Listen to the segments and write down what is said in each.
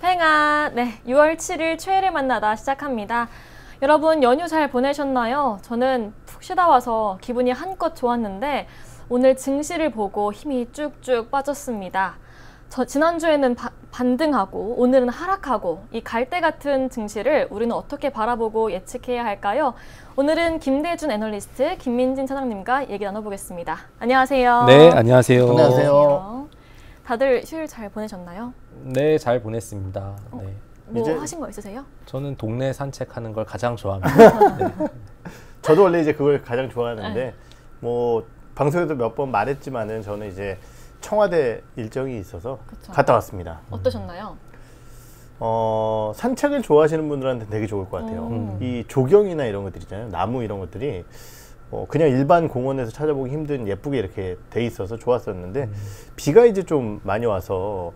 팽아, 네, 6월 7일 최애를 만나다 시작합니다. 여러분 연휴 잘 보내셨나요? 저는 푹 쉬다 와서 기분이 한껏 좋았는데 오늘 증시를 보고 힘이 쭉쭉 빠졌습니다. 지난주에는 반등하고 오늘은 하락하고 이 갈대 같은 증시를 우리는 어떻게 바라보고 예측해야 할까요? 오늘은 김대준 애널리스트, 김민진 차장님과 얘기 나눠보겠습니다. 안녕하세요. 네, 안녕하세요. 안녕하세요. 다들 휴일 잘 보내셨나요? 네, 잘 보냈습니다. 네. 뭐 이제 하신 거 있으세요? 저는 동네 산책하는 걸 가장 좋아합니다. 네. 저도 원래 이제 그걸 가장 좋아하는데 네. 뭐 방송에도 몇 번 말했지만은 저는 이제 청와대 일정이 있어서 그쵸. 갔다 왔습니다. 어떠셨나요? 산책을 좋아하시는 분들한테 되게 좋을 것 같아요. 이 조경이나 이런 것들 있잖아요. 나무 이런 것들이 그냥 일반 공원에서 찾아보기 힘든 예쁘게 이렇게 돼 있어서 좋았었는데 비가 이제 좀 많이 와서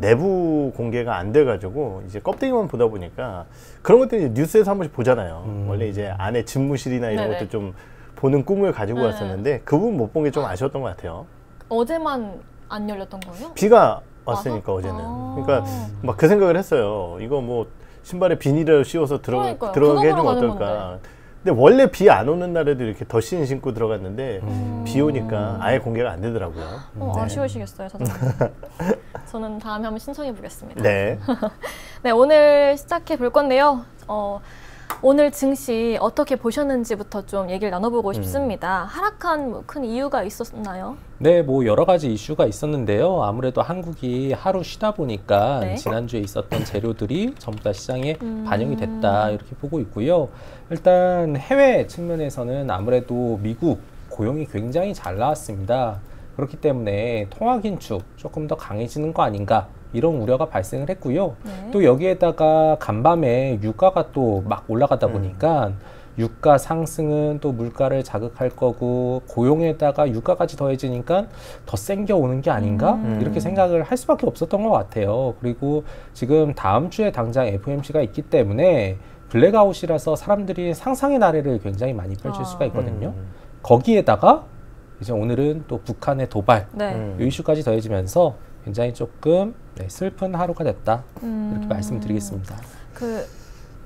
내부 공개가 안 돼가지고 이제 껍데기만 보다 보니까 그런 것들이 뉴스에서 한 번씩 보잖아요. 원래 이제 안에 집무실이나 이런 네네. 것도 좀 보는 꿈을 가지고 네. 왔었는데 그 부분 못 본 게 좀 아쉬웠던 것 같아요. 어제만 안 열렸던 거예요? 비가 왔으니까 와서? 어제는. 그러니까 막 그 생각을 했어요. 이거 뭐 신발에 비닐을 씌워서 들어가게 해주면 어떨까. 근데 원래 비 안 오는 날에도 이렇게 덧신 신고 들어갔는데 비 오니까 아예 공개가 안 되더라고요. 네. 아쉬우시겠어요, 저는 다음에 한번 신청해 보겠습니다. 네. 네, 오늘 시작해 볼 건데요. 오늘 증시 어떻게 보셨는지부터 좀 얘기를 나눠보고 싶습니다. 하락한 뭐 큰 이유가 있었나요? 네, 뭐 여러 가지 이슈가 있었는데요. 아무래도 한국이 하루 쉬다 보니까 네? 지난주에 있었던 재료들이 전부 다 시장에 반영이 됐다 이렇게 보고 있고요. 일단 해외 측면에서는 아무래도 미국 고용이 굉장히 잘 나왔습니다. 그렇기 때문에 통화 긴축 조금 더 강해지는 거 아닌가 이런 우려가 발생을 했고요. 네. 또 여기에다가 간밤에 유가가 또 막 올라가다 보니까 유가 상승은 또 물가를 자극할 거고 고용에다가 유가까지 더해지니까 더 생겨오는 게 아닌가 이렇게 생각을 할 수밖에 없었던 것 같아요. 그리고 지금 다음 주에 당장 FOMC가 있기 때문에 블랙아웃이라서 사람들이 상상의 나래를 굉장히 많이 펼칠 수가 있거든요. 거기에다가 이제 오늘은 또 북한의 도발 네. 이 이슈까지 더해지면서 굉장히 조금 네, 슬픈 하루가 됐다 이렇게 말씀드리겠습니다. 그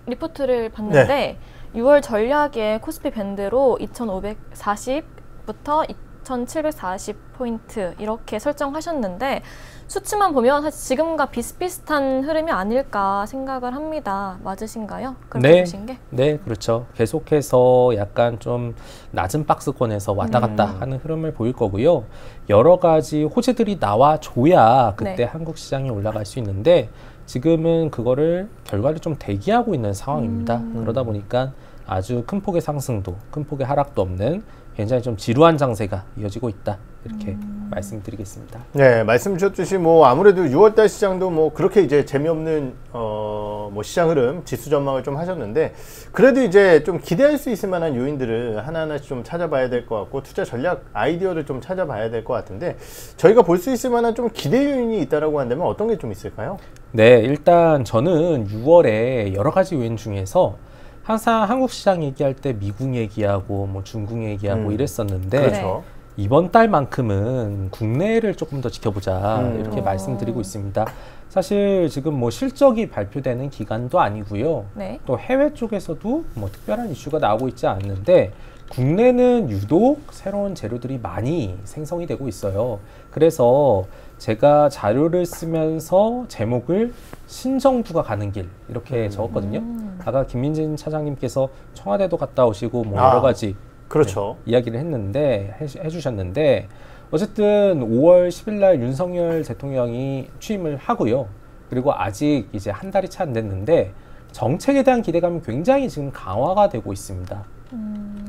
리포트를 봤는데 네. 6월 전략의 코스피 밴드로 2540부터 2740포인트 이렇게 설정하셨는데 수치만 보면 사실 지금과 비슷비슷한 흐름이 아닐까 생각을 합니다. 맞으신가요? 그렇게 네, 보신 게? 네, 그렇죠. 계속해서 약간 좀 낮은 박스권에서 왔다 갔다 하는 흐름을 보일 거고요. 여러 가지 호재들이 나와줘야 그때 네. 한국 시장이 올라갈 수 있는데 지금은 그거를 결과를 좀 대기하고 있는 상황입니다. 그러다 보니까 아주 큰 폭의 상승도 큰 폭의 하락도 없는 굉장히 좀 지루한 장세가 이어지고 있다 이렇게 말씀드리겠습니다. 네, 말씀 주셨듯이 뭐 아무래도 6월달 시장도 뭐 그렇게 이제 재미없는 뭐 시장 흐름 지수 전망을 좀 하셨는데 그래도 이제 좀 기대할 수 있을 만한 요인들을 하나하나씩 좀 찾아봐야 될 것 같고 투자 전략 아이디어를 좀 찾아봐야 될 것 같은데 저희가 볼 수 있을 만한 좀 기대 요인이 있다라고 한다면 어떤 게 좀 있을까요? 네, 일단 저는 6월에 여러 가지 요인 중에서 항상 한국 시장 얘기할 때 미국 얘기하고 뭐 중국 얘기하고 이랬었는데 그렇죠. 이번 달만큼은 국내를 조금 더 지켜보자 이렇게 말씀드리고 있습니다. 사실 지금 뭐 실적이 발표되는 기간도 아니고요. 네. 또 해외 쪽에서도 뭐 특별한 이슈가 나오고 있지 않는데 국내는 유독 새로운 재료들이 많이 생성이 되고 있어요. 그래서 제가 자료를 쓰면서 제목을 신정부가 가는 길 이렇게 적었거든요. 아까 김민진 차장님께서 청와대도 갔다 오시고 뭐 여러 가지 그렇죠. 네, 이야기를 했는데 해주셨는데 어쨌든 5월 10일 날 윤석열 대통령이 취임을 하고요. 그리고 아직 이제 한 달이 채 안 됐는데 정책에 대한 기대감이 굉장히 지금 강화가 되고 있습니다.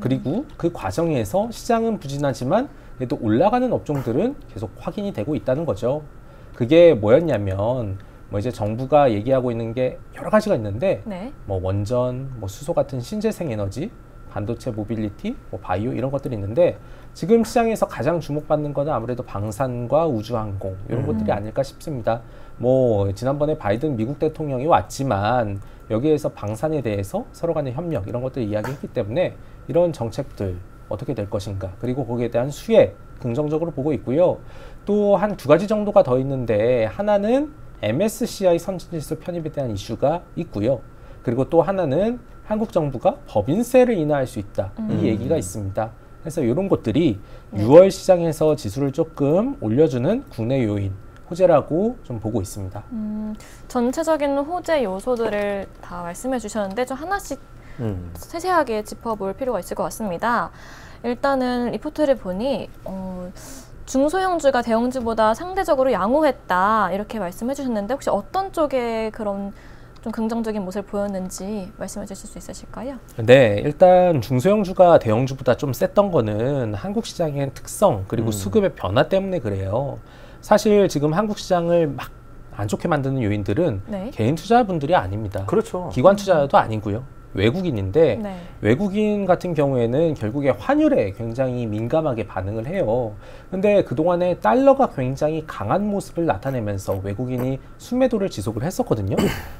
그리고 그 과정에서 시장은 부진하지만 그래도 올라가는 업종들은 계속 확인이 되고 있다는 거죠. 그게 뭐였냐면 뭐 이제 정부가 얘기하고 있는 게 여러 가지가 있는데 네. 뭐 원전, 뭐 수소 같은 신재생 에너지, 반도체 모빌리티, 뭐 바이오 이런 것들이 있는데 지금 시장에서 가장 주목받는 거는 아무래도 방산과 우주항공 이런 것들이 아닐까 싶습니다. 뭐 지난번에 바이든 미국 대통령이 왔지만 여기에서 방산에 대해서 서로 간의 협력 이런 것들 이야기했기 때문에 이런 정책들 어떻게 될 것인가 그리고 거기에 대한 수혜 긍정적으로 보고 있고요. 또 한 두 가지 정도가 더 있는데 하나는 MSCI 선진지수 편입에 대한 이슈가 있고요. 그리고 또 하나는 한국 정부가 법인세를 인하할 수 있다. 이 얘기가 있습니다. 그래서 이런 것들이 6월 시장에서 지수를 조금 올려주는 국내 요인, 호재라고 좀 보고 있습니다. 전체적인 호재 요소들을 다 말씀해 주셨는데 좀 하나씩 세세하게 짚어볼 필요가 있을 것 같습니다. 일단은 리포트를 보니 중소형주가 대형주보다 상대적으로 양호했다 이렇게 말씀해 주셨는데 혹시 어떤 쪽에 그런 좀 긍정적인 모습을 보였는지 말씀해 주실 수 있으실까요? 네, 일단 중소형주가 대형주보다 좀 셌던 거는 한국 시장의 특성 그리고 수급의 변화 때문에 그래요. 사실 지금 한국 시장을 막 안 좋게 만드는 요인들은 네. 개인 투자분들이 아닙니다. 그렇죠. 기관 투자도 아니고요. 외국인인데 네. 외국인 같은 경우에는 결국에 환율에 굉장히 민감하게 반응을 해요. 근데 그동안에 달러가 굉장히 강한 모습을 나타내면서 외국인이 순매도를 지속을 했었거든요.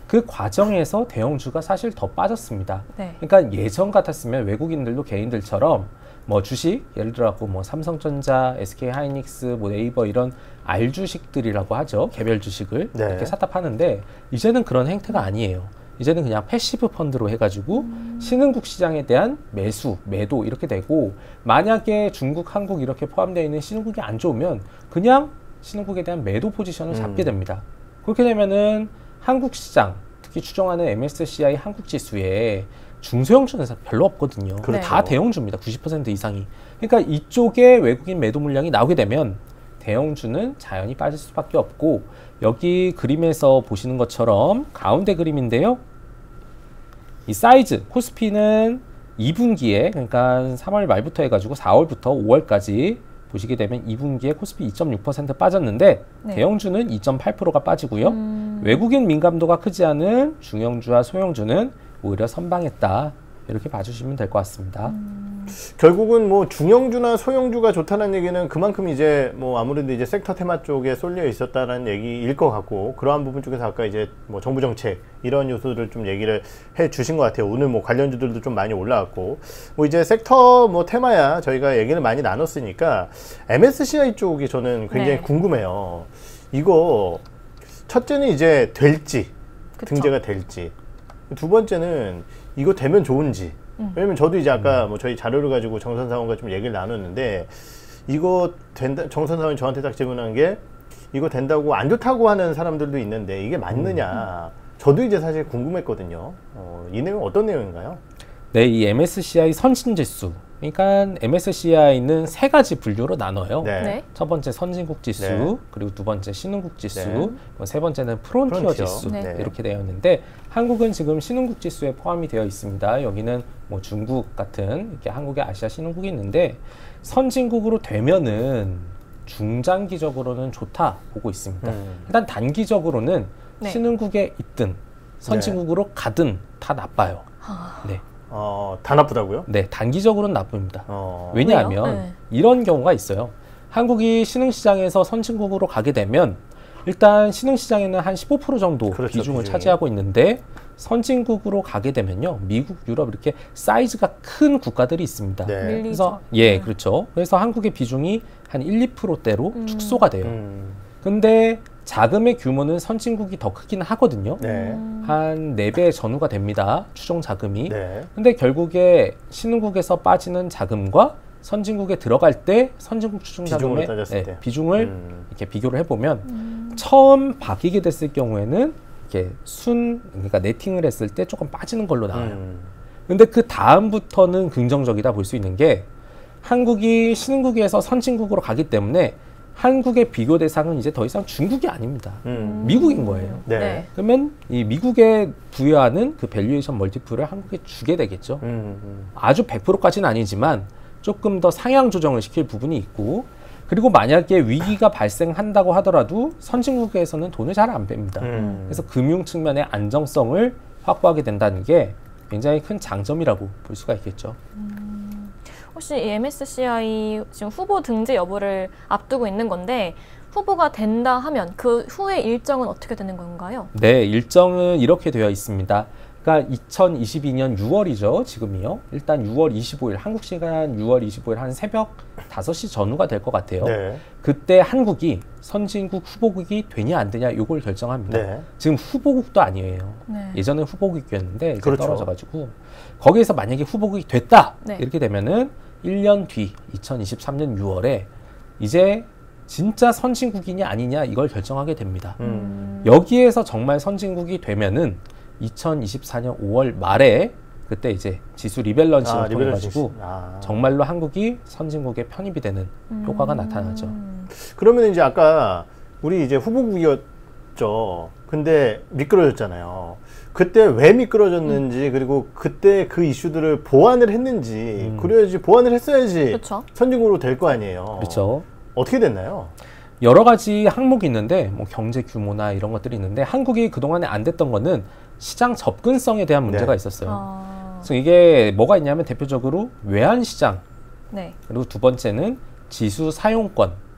그 과정에서 대형주가 사실 더 빠졌습니다. 네. 그러니까 예전 같았으면 외국인들도 개인들처럼 뭐 주식 예를 들어갖고 뭐 삼성전자, SK하이닉스, 뭐 네이버 이런 알주식들이라고 하죠. 개별 주식을 네. 이렇게 샀다 파는데 이제는 그런 행태가 아니에요. 이제는 그냥 패시브 펀드로 해가지고 신흥국 시장에 대한 매수, 매도 이렇게 되고 만약에 중국, 한국 이렇게 포함되어 있는 신흥국이 안 좋으면 그냥 신흥국에 대한 매도 포지션을 잡게 됩니다. 그렇게 되면은 한국 시장, 특히 추정하는 MSCI 한국 지수에 중소형주는 별로 없거든요. 그렇죠. 다 대형주입니다. 90% 이상이. 그러니까 이쪽에 외국인 매도 물량이 나오게 되면 대형주는 자연히 빠질 수밖에 없고 여기 그림에서 보시는 것처럼 가운데 그림인데요. 이 사이즈, 코스피는 2분기에 그러니까 3월 말부터 해가지고 4월부터 5월까지 보시게 되면 2분기에 코스피 2.6% 빠졌는데 네. 대형주는 2.8%가 빠지고요. 외국인 민감도가 크지 않은 중형주와 소형주는 오히려 선방했다. 이렇게 봐주시면 될 것 같습니다. 결국은 뭐 중형주나 소형주가 좋다는 얘기는 그만큼 이제 뭐 아무래도 이제 섹터 테마 쪽에 쏠려 있었다는 얘기일 것 같고 그러한 부분 쪽에서 아까 이제 뭐 정부 정책 이런 요소들을 좀 얘기를 해 주신 것 같아요. 오늘 뭐 관련주들도 좀 많이 올라왔고 뭐 이제 섹터 뭐 테마야 저희가 얘기를 많이 나눴으니까 MSCI 쪽이 저는 굉장히 네. 궁금해요. 이거 첫째는 이제 될지 그쵸. 등재가 될지 두 번째는 이거 되면 좋은지 왜냐면 저도 이제 아까 뭐 저희 자료를 가지고 정선사원과 좀 얘기를 나눴는데 이거 된다 정선사원이 저한테 딱 질문한 게 이거 된다고 안 좋다고 하는 사람들도 있는데 이게 맞느냐 저도 이제 사실 궁금했거든요. 이 내용은 어떤 내용인가요? 네, 이 MSCI 선진지수 그러니까 MSCI는 세 가지 분류로 나눠요. 네. 네. 첫 번째 선진국 지수, 네. 그리고 두 번째 신흥국 지수, 네. 세 번째는 프론티어 지수 네. 이렇게 되어 있는데 한국은 지금 신흥국 지수에 포함이 되어 있습니다. 여기는 뭐 중국 같은 이렇게 한국의 아시아 신흥국이 있는데 선진국으로 되면은 중장기적으로는 좋다 보고 있습니다. 일단 단기적으로는 네. 신흥국에 있든 선진국으로 네. 가든 다 나빠요. 네. 다 나쁘다고요? 네, 단기적으로는 나쁩니다. 왜냐하면 네. 이런 경우가 있어요. 한국이 신흥시장에서 선진국으로 가게 되면 일단 신흥시장에는 한 15% 정도 그렇죠, 비중을 차지하고 있는데 선진국으로 가게 되면요. 미국, 유럽 이렇게 사이즈가 큰 국가들이 있습니다. 네. 그래서 예, 그렇죠. 그래서 한국의 비중이 한 1, 2%대로 축소가 돼요. 근데 자금의 규모는 선진국이 더 크긴 하거든요. 네. 한 4배 전후가 됩니다. 추정 자금이. 네. 근데 결국에 신흥국에서 빠지는 자금과 선진국에 들어갈 때 선진국 추정 자금의 비중을 이렇게 비교를 해보면 처음 바뀌게 됐을 경우에는 이렇게 그러니까 네팅을 했을 때 조금 빠지는 걸로 나와요. 근데 그 다음부터는 긍정적이다 볼 수 있는 게 한국이 신흥국에서 선진국으로 가기 때문에 한국의 비교 대상은 이제 더 이상 중국이 아닙니다. 미국인 거예요. 네. 그러면 이 미국에 부여하는 그 밸류에이션 멀티플을 한국에 주게 되겠죠. 아주 100%까지는 아니지만 조금 더 상향 조정을 시킬 부분이 있고 그리고 만약에 위기가 발생한다고 하더라도 선진국에서는 돈을 잘 안 뺍니다. 그래서 금융 측면의 안정성을 확보하게 된다는 게 굉장히 큰 장점이라고 볼 수가 있겠죠. 혹시 이 MSCI 지금 후보 등재 여부를 앞두고 있는 건데 후보가 된다 하면 그 후의 일정은 어떻게 되는 건가요? 네, 일정은 이렇게 되어 있습니다. 그러니까 2022년 6월이죠. 지금이요. 일단 6월 25일 한국 시간 6월 25일 한 새벽 5시 전후가 될 것 같아요. 네. 그때 한국이 선진국 후보국이 되냐 안 되냐 요걸 결정합니다. 네. 지금 후보국도 아니에요. 네. 예전에 후보국이었는데 이제 그렇죠. 떨어져가지고 거기에서 만약에 후보국이 됐다 네. 이렇게 되면은 1년 뒤 2023년 6월에 이제 진짜 선진국이냐 아니냐 이걸 결정하게 됩니다. 여기에서 정말 선진국이 되면은 2024년 5월 말에 그때 이제 지수 리밸런싱을 통해 가지고 정말로 한국이 선진국에 편입이 되는 효과가 나타나죠. 그러면 이제 아까 우리 이제 후보국이었죠. 근데 미끄러졌잖아요. 그때 왜 미끄러졌는지 그리고 그때 그 이슈들을 보완을 했는지 그래야지 보완을 했어야지 그쵸? 선진국으로 될 거 아니에요. 그렇죠. 어떻게 됐나요? 여러 가지 항목이 있는데 뭐 경제 규모나 이런 것들이 있는데 한국이 그동안에 안 됐던 거는 시장 접근성에 대한 문제가 네. 있었어요. 그래서 이게 뭐가 있냐면 대표적으로 외환시장 네. 그리고 두 번째는 지수 사용권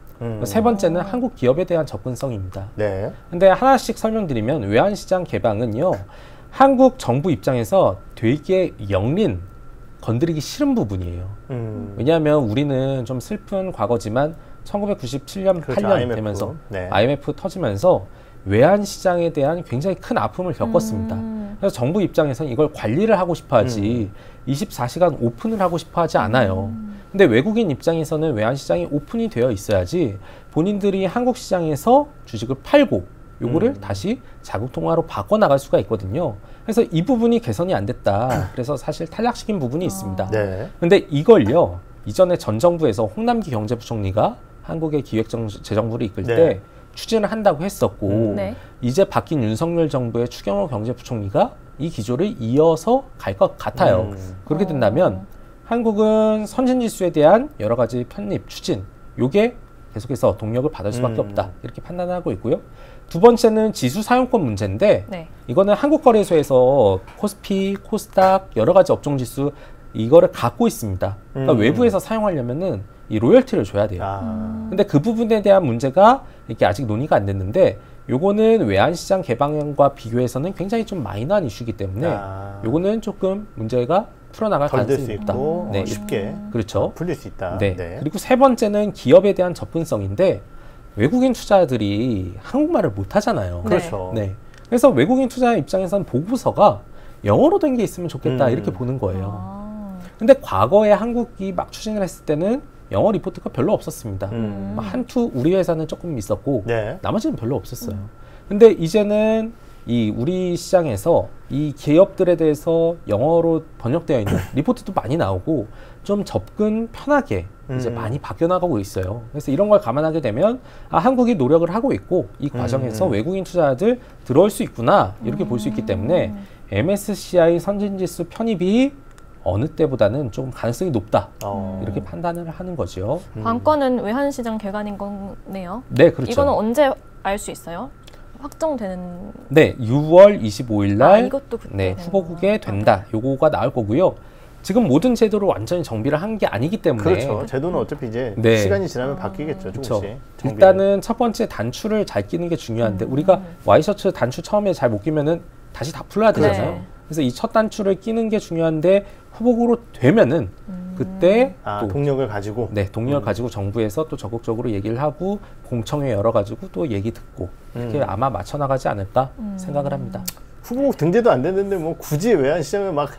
세 번째는 한국 기업에 대한 접근성입니다. 네. 근데 하나씩 설명드리면 외환시장 개방은요 한국 정부 입장에서 되게 영린 건드리기 싫은 부분이에요. 왜냐하면 우리는 좀 슬픈 과거지만 1997년, 그렇죠, 8년 IMF. 되면서 네. IMF 터지면서 외환시장에 대한 굉장히 큰 아픔을 겪었습니다. 그래서 정부 입장에서는 이걸 관리를 하고 싶어 하지 24시간 오픈을 하고 싶어 하지 않아요. 근데 외국인 입장에서는 외환시장이 오픈이 되어 있어야지 본인들이 한국 시장에서 주식을 팔고 요거를 다시 자국통화로 바꿔나갈 수가 있거든요. 그래서 이 부분이 개선이 안 됐다. 그래서 사실 탈락시킨 부분이 있습니다. 네. 근데 이걸요. 이전에 전 정부에서 홍남기 경제부총리가 한국의 기획재정부를 이끌 네. 때 추진을 한다고 했었고 네. 이제 바뀐 윤석열 정부의 추경호 경제부총리가 이 기조를 이어서 갈 것 같아요. 그렇게 된다면 한국은 선진지수에 대한 여러 가지 편입, 추진 요게 계속해서 동력을 받을 수밖에 없다. 이렇게 판단하고 있고요. 두 번째는 지수 사용권 문제인데 네. 이거는 한국거래소에서 코스피, 코스닥 여러 가지 업종지수 이거를 갖고 있습니다. 그러니까 외부에서 사용하려면은 이 로열티를 줘야 돼요. 근데 그 부분에 대한 문제가 이렇게 아직 논의가 안 됐는데 요거는 외환시장 개방형과 비교해서는 굉장히 좀 마이너한 이슈이기 때문에 요거는 조금 문제가 풀어나갈 가능성이 있다. 네. 쉽게 그렇죠. 풀릴 수 있다. 네. 네. 그리고 세 번째는 기업에 대한 접근성인데 외국인 투자들이 한국말을 못 하잖아요. 그렇죠. 네. 그래서 외국인 투자 입장에서는 보고서가 영어로 된 게 있으면 좋겠다 이렇게 보는 거예요. 근데 과거에 한국이 막 추진을 했을 때는 영어 리포트가 별로 없었습니다. 한두 우리 회사는 조금 있었고 네. 나머지는 별로 없었어요. 근데 이제는 이 우리 시장에서 이 기업들에 대해서 영어로 번역되어 있는 리포트도 많이 나오고 좀 접근 편하게 이제 많이 바뀌어나가고 있어요. 그래서 이런 걸 감안하게 되면 아, 한국이 노력을 하고 있고 이 과정에서 외국인 투자자들 들어올 수 있구나 이렇게 볼 수 있기 때문에 MSCI 선진지수 편입이 어느 때보다는 좀 가능성이 높다 이렇게 판단을 하는 거죠. 관건은 외환시장 개관인 거네요. 네, 그렇죠. 이거는 언제 알 수 있어요? 확정되는 네, 6월 25일 날 네, 후보국에 된다. 요거가 나올 거고요. 지금 모든 제도를 완전히 정비를 한 게 아니기 때문에 그렇죠. 제도는 어차피 이제 네. 시간이 지나면 바뀌겠죠. 그렇죠. 일단은 첫 번째 단추를 잘 끼는 게 중요한데 우리가 와이셔츠 단추 처음에 잘 못 끼면은 다시 다 풀어야 되잖아요. 네. 그래서 이 첫 단추를 끼는 게 중요한데 후보국으로 되면은 그때 또 동력을 가지고 네 동력을 가지고 정부에서 또 적극적으로 얘기를 하고 공청회 열어가지고 또 얘기 듣고 그렇게 아마 맞춰 나가지 않을까 생각을 합니다. 후보국 등재도 안 됐는데 뭐 굳이 외환시장을 막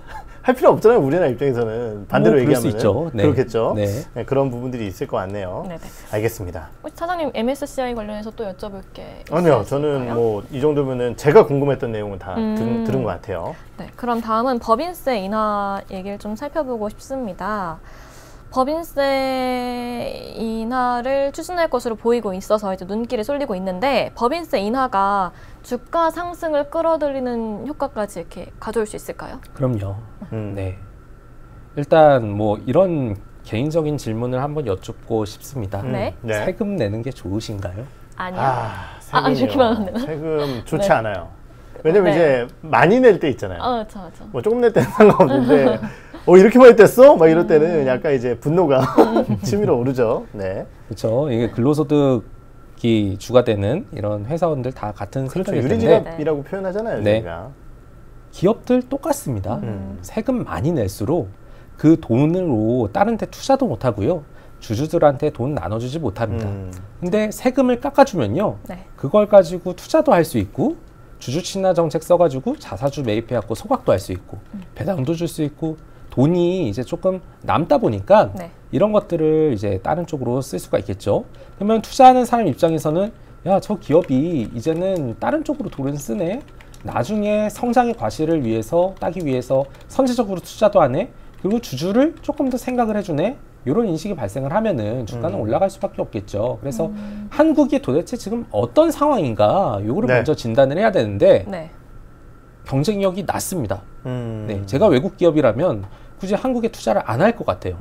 할 필요 없잖아요. 우리나라 입장에서는 반대로 얘기하면 네. 그렇겠죠. 네. 네, 그런 부분들이 있을 것 같네요. 네네. 알겠습니다. 사장님 MSCI 관련해서 또 여쭤볼 게 아니요. 저는 뭐 이 정도면은 제가 궁금했던 내용은 다 들은 것 같아요. 네, 그럼 다음은 법인세 인하 얘기를 좀 살펴보고 싶습니다. 법인세 인하를 추진할 것으로 보이고 있어서 이제 눈길이 쏠리고 있는데 법인세 인하가 주가 상승을 끌어들이는 효과까지 이렇게 가져올 수 있을까요? 그럼요. 네. 일단 뭐 이런 개인적인 질문을 한번 여쭙고 싶습니다. 네? 네. 세금 내는 게 좋으신가요? 아니요. 세금이요. 세금 좋지 네. 않아요. 왜냐면 네. 이제 많이 낼 때 있잖아요. 그렇죠. 뭐 조금 낼 때는 상관없는데 이렇게 많이 뗐어? 막 이럴 때는 약간 이제 분노가 치밀어 오르죠. 네. 그렇죠. 이게 근로소득이 주가 되는 이런 회사원들 다 같은 세금이 그렇죠. 유리지갑이라고 표현하잖아요. 네. 기업들 똑같습니다. 세금 많이 낼수록 그 돈으로 다른 데 투자도 못 하고요. 주주들한테 돈 나눠주지 못합니다. 근데 세금을 깎아주면요. 네. 그걸 가지고 투자도 할 수 있고 주주 친화 정책 써가지고 자사주 매입해갖고 소각도 할 수 있고 배당도 줄 수 있고 돈이 이제 조금 남다 보니까 네. 이런 것들을 이제 다른 쪽으로 쓸 수가 있겠죠. 그러면 투자하는 사람 입장에서는 야, 저 기업이 이제는 다른 쪽으로 돈을 쓰네. 나중에 성장의 과실을 위해서 따기 위해서 선제적으로 투자도 하네. 그리고 주주를 조금 더 생각을 해주네. 이런 인식이 발생을 하면은 주가는 올라갈 수밖에 없겠죠. 그래서 한국이 도대체 지금 어떤 상황인가 요거를 네. 먼저 진단을 해야 되는데 네. 경쟁력이 낮습니다. 네, 제가 외국 기업이라면 굳이 한국에 투자를 안 할 것 같아요.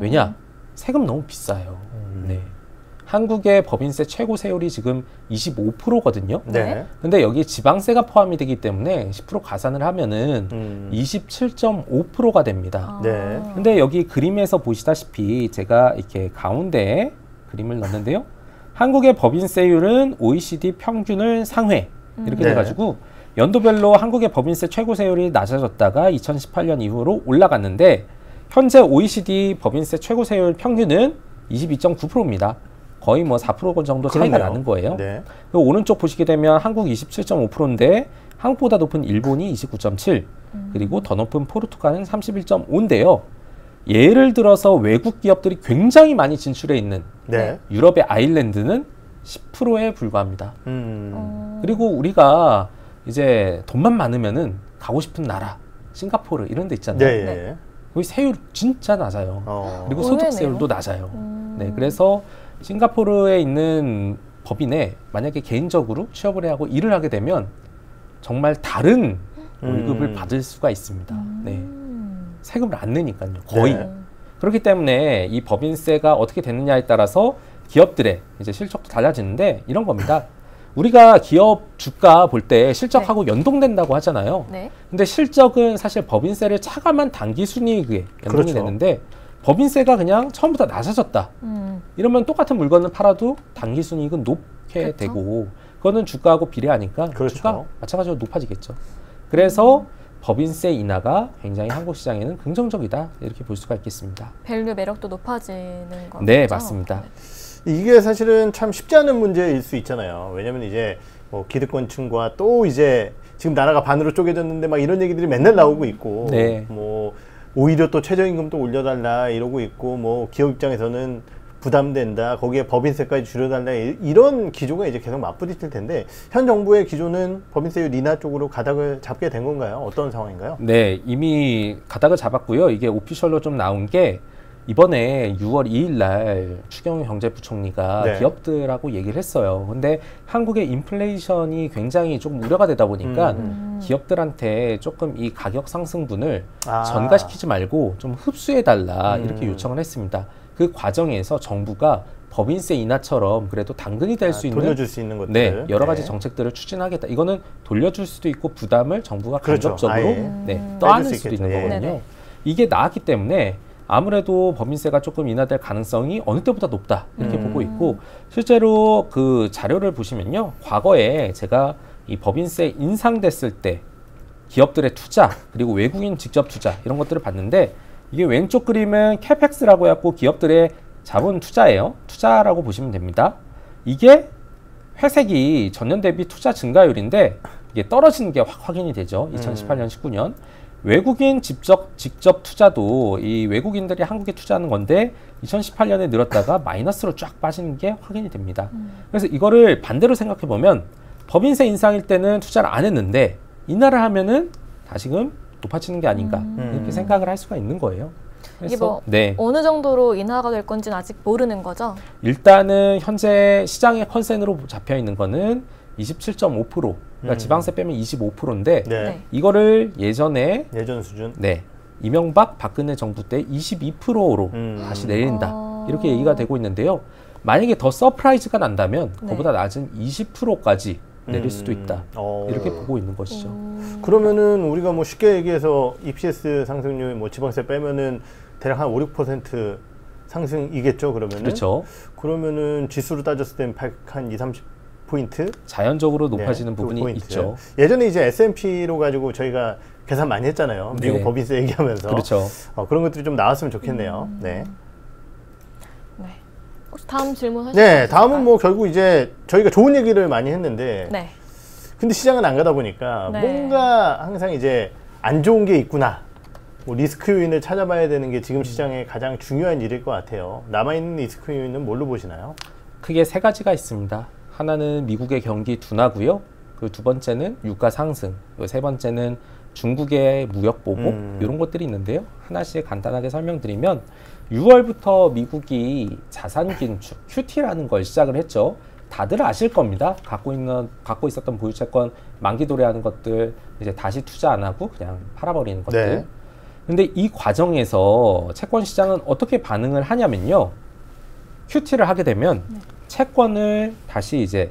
왜냐? 세금 너무 비싸요. 네. 한국의 법인세 최고 세율이 지금 25%거든요. 네. 근데 여기 지방세가 포함이 되기 때문에 10% 가산을 하면은 27.5%가 됩니다. 네. 근데 여기 그림에서 보시다시피 제가 이렇게 가운데에 그림을 넣는데요. 한국의 법인세율은 OECD 평균을 상회 이렇게 네. 돼가지고 연도별로 한국의 법인세 최고 세율이 낮아졌다가 2018년 이후로 올라갔는데 현재 OECD 법인세 최고 세율 평균은 22.9%입니다. 거의 뭐 4% 정도 차이가 그러네요. 나는 거예요. 네. 오른쪽 보시게 되면 한국 27.5%인데 한국보다 높은 일본이 29.7 그리고 더 높은 포르투갈은 31.5인데요. 예를 들어서 외국 기업들이 굉장히 많이 진출해 있는 네. 유럽의 아일랜드는 10%에 불과합니다. 그리고 우리가 이제 돈만 많으면은 가고 싶은 나라 싱가포르 이런 데 있잖아요. 네. 네. 거기 세율 진짜 낮아요. 그리고 소득세율도 낮아요. 네, 그래서 싱가포르에 있는 법인에 만약에 개인적으로 취업을 하고 일을 하게 되면 정말 다른 월급을 받을 수가 있습니다. 네. 세금을 안 내니까요. 거의. 네. 그렇기 때문에 이 법인세가 어떻게 되느냐에 따라서 기업들의 이제 실적도 달라지는데 이런 겁니다. 우리가 기업 주가 볼 때 실적하고 네. 연동된다고 하잖아요. 네. 근데 실적은 사실 법인세를 차감한 단기 순이익에 연동이 그렇죠. 되는데 법인세가 그냥 처음부터 낮아졌다. 이러면 똑같은 물건을 팔아도 단기 순이익은 높게 그렇죠? 되고 그거는 주가하고 비례하니까 그렇죠. 주가 마찬가지로 높아지겠죠. 그래서 법인세 인하가 굉장히 한국 시장에는 긍정적이다. 이렇게 볼 수가 있겠습니다. 밸류 매력도 높아지는 거죠? 네, 맞습니다. 이게 사실은 참 쉽지 않은 문제일 수 있잖아요. 왜냐면 이제 뭐 기득권층과 또 이제 지금 나라가 반으로 쪼개졌는데 막 이런 얘기들이 맨날 나오고 있고 네. 뭐 오히려 또 최저임금도 올려달라 이러고 있고 뭐 기업 입장에서는 부담된다 거기에 법인세까지 줄여달라 이런 기조가 이제 계속 맞부딪힐 텐데 현 정부의 기조는 법인세율 인하 쪽으로 가닥을 잡게 된 건가요? 어떤 상황인가요? 네, 이미 가닥을 잡았고요. 이게 오피셜로 좀 나온 게 이번에 6월 2일 날 추경호 경제부총리가 네. 기업들하고 얘기를 했어요. 근데 한국의 인플레이션이 굉장히 조금 우려가 되다 보니까 기업들한테 조금 이 가격 상승분을 전가시키지 말고 좀 흡수해달라 이렇게 요청을 했습니다. 그 과정에서 정부가 법인세 인하처럼 그래도 당근이 될 수 있는 돌려줄 수 있는 것들 네, 여러 가지 네. 정책들을 추진하겠다. 이거는 돌려줄 수도 있고 부담을 정부가 간접적으로 그렇죠. 네, 떠안을 수도 있는 예. 거거든요. 네네. 이게 나왔기 때문에 아무래도 법인세가 조금 인하될 가능성이 어느 때보다 높다 이렇게 보고 있고 실제로 그 자료를 보시면요. 과거에 제가 이 법인세 인상됐을 때 기업들의 투자 그리고 외국인 직접 투자 이런 것들을 봤는데 이게 왼쪽 그림은 캐펙스라고 해갖고 기업들의 자본 투자예요. 투자라고 보시면 됩니다. 이게 회색이 전년 대비 투자 증가율인데 이게 떨어지는 게 확 확인이 되죠. 2018년, 19년. 외국인 직접 투자도 이 외국인들이 한국에 투자하는 건데 2018년에 늘었다가 마이너스로 쫙 빠지는 게 확인이 됩니다. 그래서 이거를 반대로 생각해 보면 법인세 인상일 때는 투자를 안 했는데 인하를 하면은 다시금 높아지는 게 아닌가 이렇게 생각을 할 수가 있는 거예요. 이게 뭐 네. 어느 정도로 인하가 될 건지는 아직 모르는 거죠? 일단은 현재 시장의 컨센으로 잡혀 있는 거는 27.5%, 그러니까 지방세 빼면 25%인데 네. 이거를 예전 수준 네, 이명박 박근혜 정부 때 22%로 다시 내린다 이렇게 얘기가 되고 있는데요. 만약에 더 서프라이즈가 난다면 네. 그보다 낮은 20%까지 내릴 수도 있다 이렇게 보고 있는 것이죠. 그러면은 우리가 뭐 쉽게 얘기해서 EPS 상승률 뭐 지방세 빼면은 대략 한 5~6% 상승이겠죠. 그러면은 그렇죠. 그러면은 지수로 따졌을 때는 한 2~30% 포인트 자연적으로 높아지는 부분이 포인트. 있죠. 예전에 이제 S&P로 가지고 저희가 계산 많이 했잖아요. 미국 법인세 얘기하면서. 그렇죠. 그런 것들이 좀 나왔으면 좋겠네요. 혹시 다음 질문 하실 네, 다음은 뭐 결국 이제 저희가 좋은 얘기를 많이 했는데 근데 시장은 안 가다 보니까 뭔가 항상 이제 안 좋은 게 있구나. 뭐 리스크 요인을 찾아봐야 되는 게 지금 시장의 가장 중요한 일일 것 같아요. 남아있는 리스크 요인은 뭘로 보시나요? 크게 세 가지가 있습니다. 하나는 미국의 경기 둔화고요. 그 두 번째는 유가 상승, 세 번째는 중국의 무역 보복 이런 것들이 있는데요. 하나씩 간단하게 설명드리면 6월부터 미국이 자산 긴축, QT라는 걸 시작을 했죠. 다들 아실 겁니다. 갖고 있었던 보유채권 만기 도래하는 것들 이제 다시 투자 안 하고 그냥 팔아버리는 것들. 네. 근데 이 과정에서 채권 시장은 어떻게 반응을 하냐면요. QT를 하게 되면 채권을 다시 이제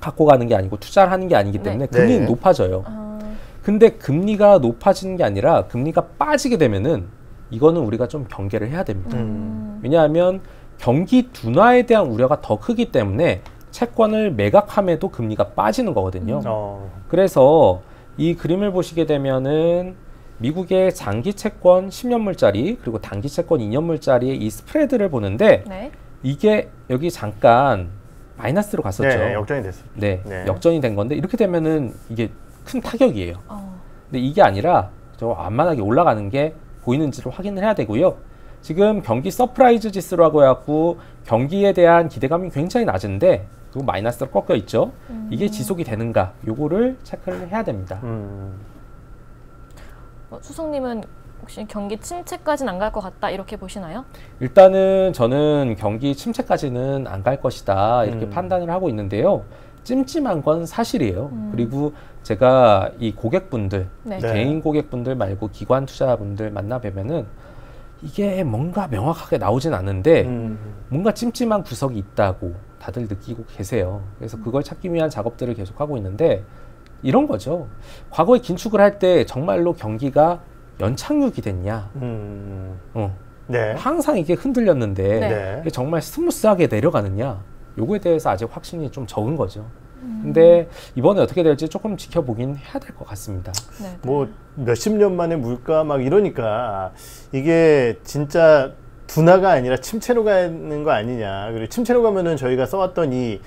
갖고 가는 게 아니고 투자를 하는 게 아니기 때문에 금리는 높아져요. 근데 금리가 높아지는 게 아니라 금리가 빠지게 되면은 이거는 우리가 좀 경계를 해야 됩니다. 왜냐하면 경기 둔화에 대한 우려가 더 크기 때문에 채권을 매각함에도 금리가 빠지는 거거든요. 그래서 이 그림을 보시게 되면은 미국의 장기 채권 10년물짜리 그리고 단기 채권 2년물짜리의 이 스프레드를 보는데 이게 여기 잠깐 마이너스로 갔었죠. 네, 역전이 됐어요. 네, 역전이 된 건데 이렇게 되면은 이게 큰 타격이에요. 근데 이게 아니라 저 완만하게 올라가는 게 보이는지를 확인을 해야 되고요. 지금 경기 서프라이즈 지수라고 해갖고 경기에 대한 기대감이 굉장히 낮은데 그 마이너스로 꺾여 있죠. 이게 지속이 되는가 요거를 체크를 해야 됩니다. 수석님은 혹시 경기 침체까지는 안 갈 것 같다 이렇게 보시나요? 일단은 저는 경기 침체까지는 안 갈 것이다 이렇게 판단을 하고 있는데요. 찜찜한 건 사실이에요. 그리고 제가 이 고객분들, 개인 고객분들 말고 기관 투자자분들 만나 뵈면은 이게 뭔가 명확하게 나오진 않은데 뭔가 찜찜한 구석이 있다고 다들 느끼고 계세요. 그래서 그걸 찾기 위한 작업들을 계속하고 있는데 이런 거죠. 과거에 긴축을 할 때 정말로 경기가 연착륙이 됐냐. 항상 이게 흔들렸는데 이게 정말 스무스하게 내려가느냐. 요거에 대해서 아직 확신이 좀 적은 거죠. 근데 이번에 어떻게 될지 조금 지켜보긴 해야 될 것 같습니다. 뭐 몇십 년 만에 물가 막 이러니까 이게 진짜 둔화가 아니라 침체로 가는 거 아니냐. 그리고 침체로 가면은 저희가 써왔던 이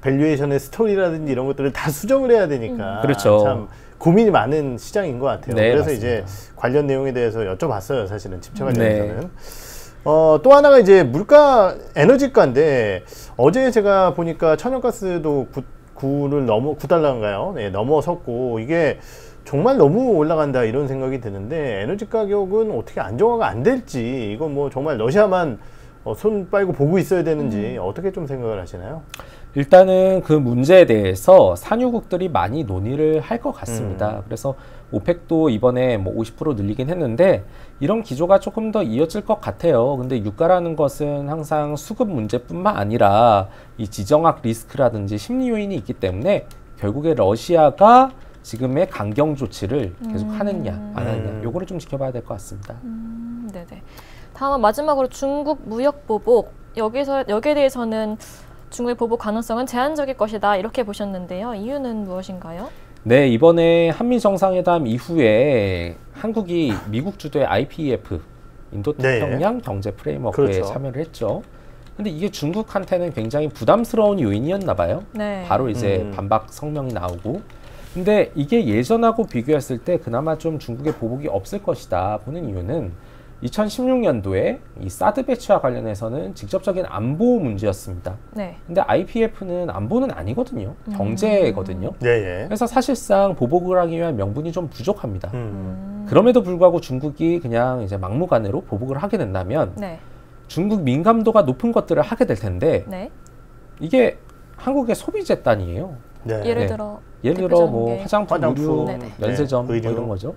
밸류에이션의 스토리라든지 이런 것들을 다 수정을 해야 되니까 참 고민이 많은 시장인 것 같아요. 그래서 맞습니다. 이제 관련 내용에 대해서 여쭤봤어요. 사실은 침체 관련해서는. 또 하나가 이제 물가 에너지가인데 어제 제가 보니까 천연가스도 9를 넘어 9달러인가요? 네, 넘어섰고 이게 정말 너무 올라간다 이런 생각이 드는데 에너지 가격은 어떻게 안정화가 안 될지 이건 뭐 정말 러시아만 손 빨고 보고 있어야 되는지 어떻게 좀 생각을 하시나요? 일단은 그 문제에 대해서 산유국들이 많이 논의를 할 것 같습니다. 그래서 오펙도 이번에 뭐 50% 늘리긴 했는데 이런 기조가 조금 더 이어질 것 같아요. 근데 유가라는 것은 항상 수급 문제뿐만 아니라 이 지정학 리스크라든지 심리 요인이 있기 때문에 결국에 러시아가 지금의 강경 조치를 계속 하느냐 안 하느냐 요거를 좀 지켜봐야 될 것 같습니다. 네네. 다음은 마지막으로 중국 무역 보복 여기에 대해서는 중국의 보복 가능성은 제한적일 것이다 이렇게 보셨는데요. 이유는 무엇인가요? 네, 이번에 한미정상회담 이후에 한국이 미국 주도의 IPEF, 인도태평양 경제 프레임워크에 참여를 했죠. 근데 이게 중국한테는 굉장히 부담스러운 요인이었나 봐요. 바로 이제 반박 성명이 나오고. 근데 이게 예전하고 비교했을 때 그나마 좀 중국의 보복이 없을 것이다 보는 이유는 2016년도에 이 사드 배치와 관련해서는 직접적인 안보 문제였습니다. 근데 IPF는 안보는 아니거든요. 경제거든요. 그래서 사실상 보복을 하기 위한 명분이 좀 부족합니다. 그럼에도 불구하고 중국이 그냥 이제 막무가내로 보복을 하게 된다면 중국 민감도가 높은 것들을 하게 될 텐데 이게 한국의 소비 재단이에요. 예를 들어 뭐 화장품, 의류, 면세점 뭐 이런 거죠.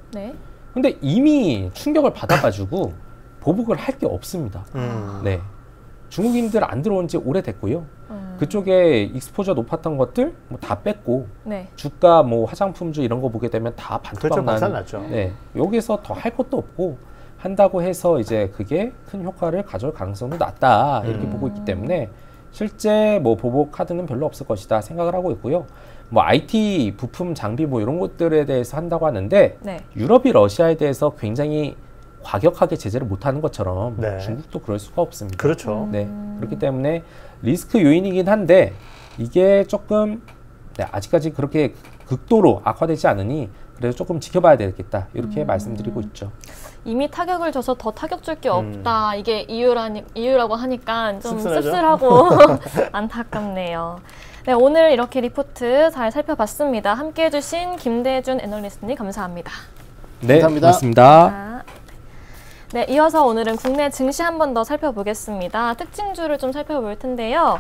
근데 이미 충격을 받아가지고 보복을 할 게 없습니다. 중국인들 안 들어온 지 오래됐고요. 그쪽에 익스포저 높았던 것들 뭐 다 뺐고 주가 뭐 화장품주 이런 거 보게 되면 다 반토막 났죠. 여기서 더 할 것도 없고 한다고 해서 이제 그게 큰 효과를 가져올 가능성도 낮다 이렇게 보고 있기 때문에 실제 뭐 보복 카드는 별로 없을 것이다 생각을 하고 있고요. 뭐 IT 부품 장비 뭐 이런 것들에 대해서 한다고 하는데 네. 유럽이 러시아에 대해서 굉장히 과격하게 제재를 못하는 것처럼 네. 중국도 그럴 수가 없습니다. 그렇죠. 네. 그렇기 때문에 리스크 요인이긴 한데 이게 조금 네, 아직까지 그렇게 극도로 악화되지 않으니 그래서 조금 지켜봐야 되겠다 이렇게 말씀드리고 있죠. 이미 타격을 줘서 더 타격 줄 게 없다. 이게 이유라고 하니까 좀 씁쓸하죠? 씁쓸하고 안타깝네요. 네, 오늘 이렇게 리포트 잘 살펴봤습니다. 함께해 주신 김대준 애널리스트님 감사합니다. 네, 감사합니다. 고맙습니다. 네, 이어서 오늘은 국내 증시 한 번 더 살펴보겠습니다. 특징주를 좀 살펴볼 텐데요.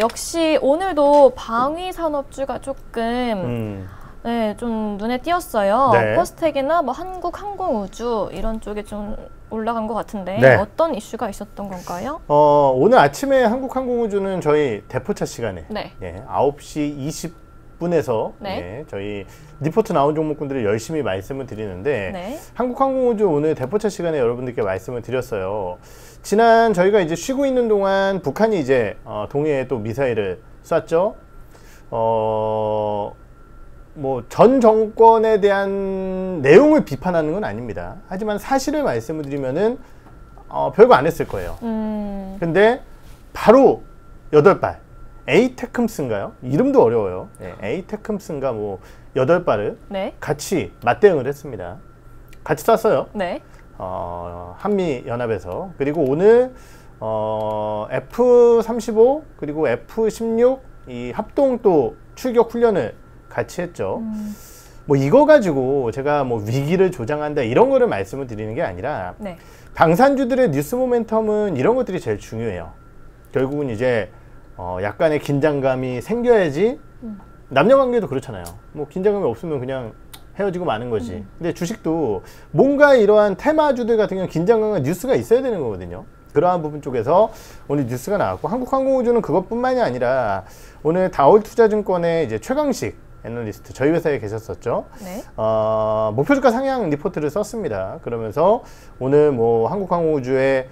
역시 오늘도 방위 산업주가 조금 네, 좀 눈에 띄었어요. 네. 코스닥이나 뭐 한국항공우주 이런 쪽에 좀 올라간 것 같은데 네. 어떤 이슈가 있었던 건가요? 오늘 아침에 한국항공우주는 저희 대포차 시간에 네. 예, 9시 20분에서 네. 예, 저희 리포트 나온 종목군들을 열심히 말씀을 드리는데 네. 한국항공우주 오늘 대포차 시간에 여러분들께 말씀을 드렸어요. 지난 저희가 이제 쉬고 있는 동안 북한이 이제 동해에 또 미사일을 쐈죠. 뭐 전 정권에 대한 내용을 비판하는 건 아닙니다. 하지만 사실을 말씀을 드리면은 별거 안 했을 거예요. 근데 바로 8발 에이테크임스인가요? 이름도 어려워요. 네, 에이테크임스인가 뭐 8발을 네. 같이 맞대응을 했습니다. 같이 쐈어요. 네. 한미연합에서. 그리고 오늘 F-35 그리고 F-16 이 합동 또 출격 훈련을 같이 했죠. 뭐 이거 가지고 제가 뭐 위기를 조장한다 이런 거를 말씀을 드리는 게 아니라 네. 방산주들의 뉴스 모멘텀은 이런 것들이 제일 중요해요. 결국은 이제 약간의 긴장감이 생겨야지 남녀관계도 그렇잖아요. 뭐 긴장감이 없으면 그냥 헤어지고 마는 거지. 근데 주식도 뭔가 이러한 테마주들 같은 경우는 긴장감과 뉴스가 있어야 되는 거거든요. 그러한 부분 쪽에서 오늘 뉴스가 나왔고 한국항공우주는 그것뿐만이 아니라 오늘 다올투자증권의 이제 최강식 애널리스트 저희 회사에 계셨었죠. 네. 목표주가 상향 리포트를 썼습니다. 그러면서 오늘 뭐 한국항공우주의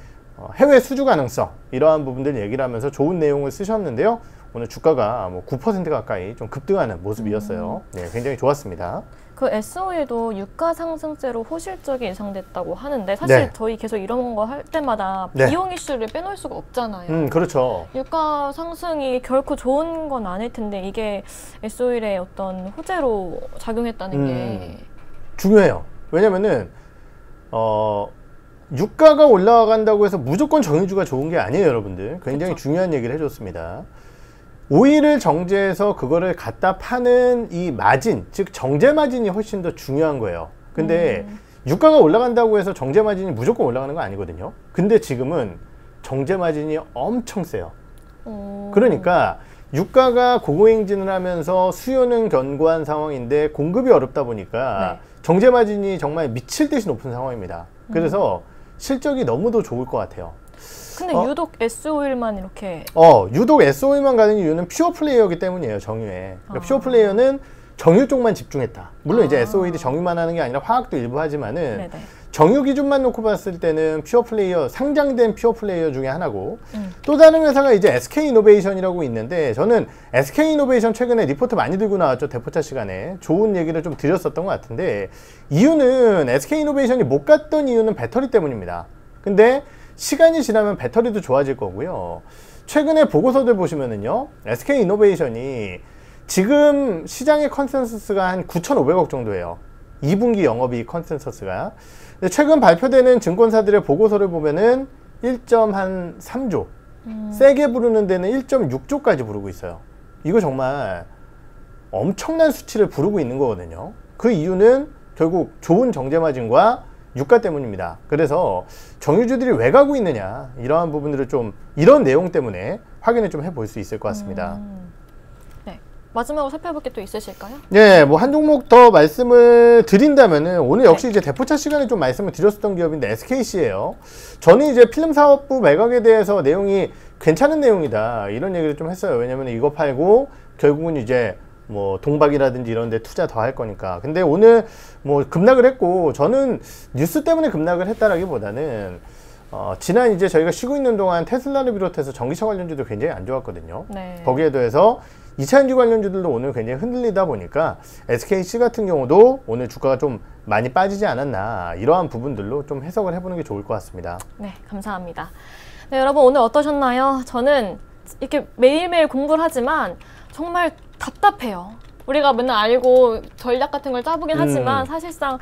해외 수주 가능성 이러한 부분들 얘기를 하면서 좋은 내용을 쓰셨는데요. 오늘 주가가 뭐 9% 가까이 좀 급등하는 모습이었어요. 네, 굉장히 좋았습니다. 그 SOE도 유가 상승세로 호실적이 예상됐다고 하는데 사실 네. 저희 계속 이런 거 할 때마다 네. 비용 이슈를 빼놓을 수가 없잖아요. 그렇죠. 유가 상승이 결코 좋은 건 아닐 텐데 이게 SOE의 어떤 호재로 작용했다는 게 중요해요. 왜냐면은 유가가 올라간다고 해서 무조건 정유주가 좋은 게 아니에요, 여러분들. 굉장히 그쵸? 중요한 얘기를 해줬습니다. 오일을 정제해서 그거를 갖다 파는 이 마진, 즉 정제 마진이 훨씬 더 중요한 거예요. 근데 유가가 올라간다고 해서 정제 마진이 무조건 올라가는 거 아니거든요. 근데 지금은 정제 마진이 엄청 세요. 그러니까 유가가 고고행진을 하면서 수요는 견고한 상황인데 공급이 어렵다 보니까 네. 정제 마진이 정말 미칠 듯이 높은 상황입니다. 그래서 실적이 너무도 좋을 것 같아요. 근데 유독 SOE만 이렇게 유독 SOE만 가는 이유는 퓨어 플레이어이기 때문이에요. 정유에 그러니까 퓨어 플레이어는 정유 쪽만 집중했다. 물론 이제 SOE도 정유만 하는 게 아니라 화학도 일부 하지만은 네네. 정유 기준만 놓고 봤을 때는 퓨어 플레이어 상장된 퓨어 플레이어 중에 하나고 또 다른 회사가 이제 SK이노베이션이라고 있는데 저는 SK이노베이션 최근에 리포트 많이 들고 나왔죠. 대포차 시간에 좋은 얘기를 좀 드렸었던 것 같은데 이유는 SK이노베이션이 못 갔던 이유는 배터리 때문입니다. 근데 시간이 지나면 배터리도 좋아질 거고요. 최근에 보고서들 보시면은요. SK이노베이션이 지금 시장의 컨센서스가 한 9,500억 정도예요. 2분기 영업이익 컨센서스가. 근데 최근 발표되는 증권사들의 보고서를 보면은 1.3조. 세게 부르는 데는 1.6조까지 부르고 있어요. 이거 정말 엄청난 수치를 부르고 있는 거거든요. 그 이유는 결국 좋은 정제마진과 유가 때문입니다. 그래서 정유주들이 왜 가고 있느냐 이러한 부분들을 좀 이런 내용 때문에 확인을 좀 해볼 수 있을 것 같습니다. 네, 마지막으로 살펴볼 게 또 있으실까요? 네, 뭐 한 종목 더 말씀을 드린다면은 오늘 역시 네. 이제 대포차 시간에 좀 말씀을 드렸었던 기업인데 SKC예요. 저는 이제 필름 사업부 매각에 대해서 내용이 괜찮은 내용이다 이런 얘기를 좀 했어요. 왜냐면 이거 팔고 결국은 이제 뭐 동박이라든지 이런 데 투자 더 할 거니까. 근데 오늘 뭐 급락을 했고 저는 뉴스 때문에 급락을 했다라기보다는 지난 이제 저희가 쉬고 있는 동안 테슬라를 비롯해서 전기차 관련주도 굉장히 안 좋았거든요. 네. 거기에 더해서 2차전지 관련주들도 오늘 굉장히 흔들리다 보니까 SKC 같은 경우도 오늘 주가가 좀 많이 빠지지 않았나, 이러한 부분들로 좀 해석을 해보는 게 좋을 것 같습니다. 네, 감사합니다. 네, 여러분 오늘 어떠셨나요? 저는 이렇게 매일매일 공부를 하지만 정말 답답해요. 우리가 맨날 알고 전략 같은 걸 짜보긴 하지만 사실상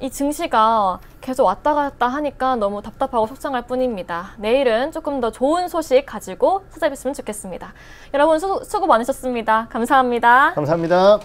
이 증시가 계속 왔다 갔다 하니까 너무 답답하고 속상할 뿐입니다. 내일은 조금 더 좋은 소식 가지고 찾아뵙으면 좋겠습니다. 여러분 수고 많으셨습니다. 감사합니다. 감사합니다.